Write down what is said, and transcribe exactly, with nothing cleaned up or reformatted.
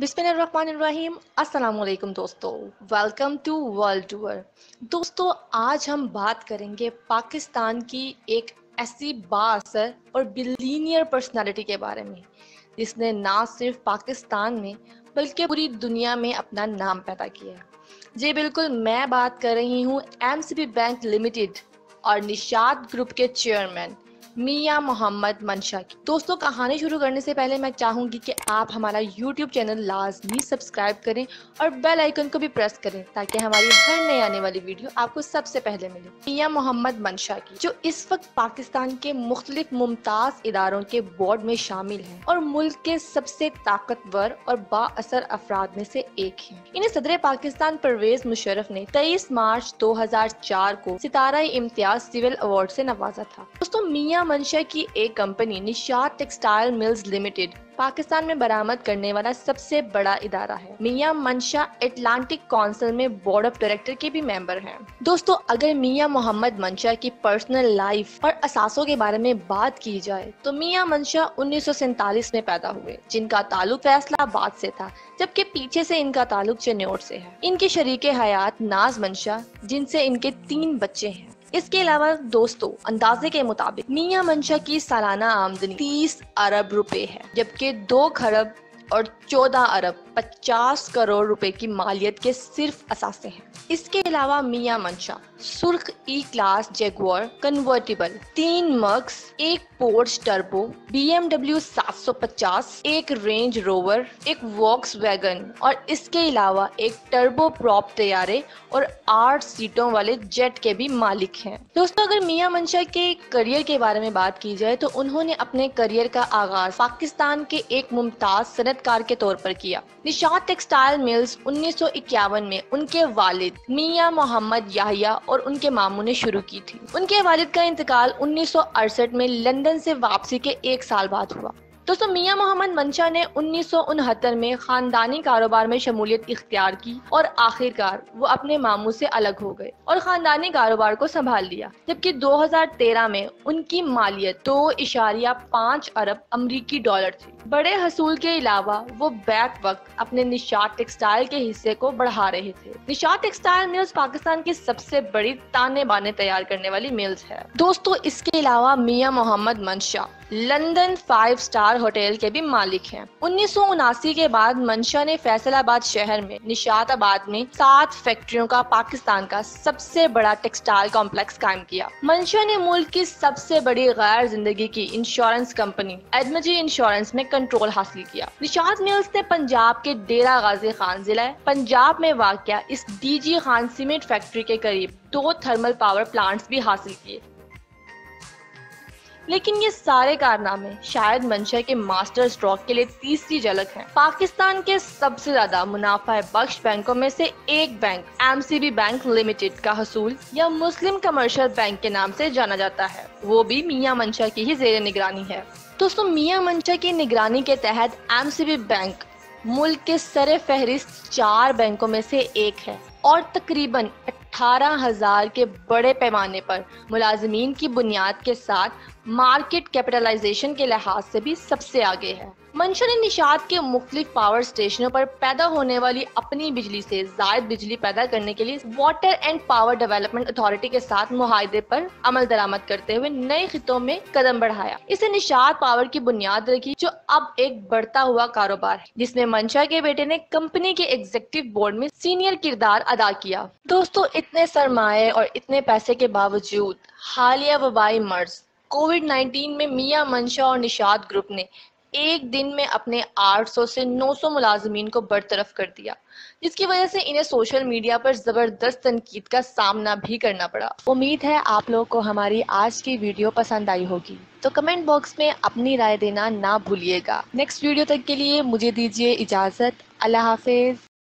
बिस्मिल्लाहिर्रहमानिर्रहीम। अस्सलाम वालेकुम दोस्तों, वेलकम टू वर्ल्ड टूर। दोस्तों आज हम बात करेंगे पाकिस्तान की एक ऐसी बाअसर और बिलियनियर पर्सनालिटी के बारे में जिसने ना सिर्फ पाकिस्तान में बल्कि पूरी दुनिया में अपना नाम पैदा किया। जी बिल्कुल, मैं बात कर रही हूँ एमसीबी बैंक लिमिटेड और निशात ग्रुप के चेयरमैन मियां मोहम्मद मंशा की। दोस्तों कहानी शुरू करने से पहले मैं चाहूंगी कि आप हमारा यूट्यूब चैनल लाजमी सब्सक्राइब करें और बेल आइकन को भी प्रेस करें ताकि हमारी हर नई आने वाली वीडियो आपको सबसे पहले मिले। मियां मोहम्मद मंशा की जो इस वक्त पाकिस्तान के मुख्तलिफ मुमताज इदारों के बोर्ड में शामिल हैं और मुल्क के सबसे ताकतवर और बाअसर अफराद में से एक है। इन्हें सदर पाकिस्तान परवेज मुशर्रफ ने तेईस मार्च दो हजार चार को सितारा-ए-इम्तियाज सिविल अवार्ड से नवाजा था। दोस्तों मियां मंशा की एक company Nishat textile mills limited Pakistan में बरामद करने वाला सबसे बड़ा इदारा है। मियां मंशा अटलांटिक काउंसिल में बोर्ड ऑफ डायरेक्टर के भी मेंबर हैं। दोस्तों अगर मियां मोहम्मद मंशा की पर्सनल लाइफ और असासों के बारे में बात की जाए तो मियां मंशा उन्नीस सौ सैतालीस में पैदा हुए जिनका ताल्लुक फैसलाबाद से था, जबकि पीछे से इनका ताल्लुक चिनोट से है। इनके शरीके हयात नाज मंशा जिनसे इनके तीन बच्चे हैं। इसके अलावा दोस्तों अंदाजे के मुताबिक मियां मंशा की सालाना आमदनी तीस अरब रुपए है, जबकि दो खरब और चौदह अरब पचास करोड़ रुपए की मालियत के सिर्फ असासे हैं। इसके अलावा मियां मंशा सुर्ख ई क्लास जैगुआर कन्वर्टिबल, तीन मक्स, एक पोर्श टर्बो, बीएमडब्ल्यू सात सौ पचास, एक रेंज रोवर, एक वॉक्स वैगन और इसके अलावा एक टर्बो प्रॉप तैयारे और आठ सीटों वाले जेट के भी मालिक हैं। दोस्तों अगर मियां मंशा के करियर के बारे में बात की जाए तो उन्होंने अपने करियर का आगाज पाकिस्तान के एक मुमताज सनतकार के तौर पर किया। निशात टेक्सटाइल मिल्स उन्नीस सौ इक्यावन में उनके वालिद मियां मोहम्मद याहिया और उनके मामू ने शुरू की थी। उनके वालिद का इंतकाल उन्नीस सौ अड़सठ में लंदन से वापसी के एक साल बाद हुआ। दोस्तों मियां मोहम्मद मंशा ने उन्नीस सौ उनहत्तर में खानदानी कारोबार में शमूलियत इख्तियार की और आखिरकार वो अपने मामू से अलग हो गए और खानदानी कारोबार को संभाल लिया, जबकि दो हजार तेरह में उनकी मालियत दो इशारिया पाँच अरब अमरीकी डॉलर थी। बड़े हसूल के अलावा वो बैक वक्त अपने निशात टेक्सटाइल के हिस्से को बढ़ा रहे थे। निशात टेक्सटाइल मिल्स पाकिस्तान की सबसे बड़ी ताने बाने तैयार करने वाली मिल्स है। दोस्तों इसके अलावा मियां मोहम्मद मंशा लंदन फाइव स्टार होटल के भी मालिक हैं। उन्नीस सौ उनासी के बाद मंशा ने फैसलाबाद शहर में निशाताबाद में सात फैक्ट्रियों का पाकिस्तान का सबसे बड़ा टेक्सटाइल कॉम्प्लेक्स कायम किया। मंशा ने मुल्क की सबसे बड़ी गैर जिंदगी की इंश्योरेंस कंपनी अदमजी इंश्योरेंस में कंट्रोल हासिल किया। निशात मिल्स ने पंजाब के डेरा गाजी खान जिला पंजाब में वाक़िया इस D G Khan cement factory के करीब दो थर्मल पावर प्लांट्स भी हासिल किए। लेकिन ये सारे कारनामे शायद मंशा के मास्टर स्ट्रोक के लिए तीसरी झलक है। पाकिस्तान के सबसे ज्यादा मुनाफा बख्श बैंकों में से एक बैंक एमसीबी बैंक लिमिटेड का हसूल या मुस्लिम कमर्शियल बैंक के नाम से जाना जाता है, वो भी मियां मंशा की ही जेर निगरानी है। दोस्तों मियां मंशा की निगरानी के तहत एमसीबी बैंक मुल्क के सरे फहरिस्त चार बैंकों में से एक है और तकरीबन अठारह हजार के बड़े पैमाने पर मुलाजमीन की बुनियाद के साथ मार्केट कैपिटलाइजेशन के लिहाज से भी सबसे आगे है। मंशा ने निशात के मुख्तलिफ पावर स्टेशनों पर पैदा होने वाली अपनी बिजली से जायद बिजली पैदा करने के लिए water and power development authority के साथ मुआहदे पर अमल दरामद करते हुए नए खितों में कदम बढ़ाया। इसे निशात पावर की बुनियाद रखी जो अब एक बढ़ता हुआ कारोबार है जिसमें मंशा के बेटे ने कंपनी के एग्जीक्यूटिव बोर्ड में सीनियर किरदार अदा किया। दोस्तों इतने सरमाए और इतने पैसे के बावजूद हालिया वबाई मर्ज कोविड नाइन्टीन में मियां मंशा और निशात ग्रुप ने एक दिन में अपने आठ सौ से नौ सौ मुलाजमीन को बरतरफ कर दिया, जिसकी वजह से इन्हें सोशल मीडिया पर जबरदस्त तनकीद का सामना भी करना पड़ा। उम्मीद है आप लोगों को हमारी आज की वीडियो पसंद आई होगी, तो कमेंट बॉक्स में अपनी राय देना ना भूलिएगा। नेक्स्ट वीडियो तक के लिए मुझे दीजिए इजाज़त। अल्लाह हाफिज।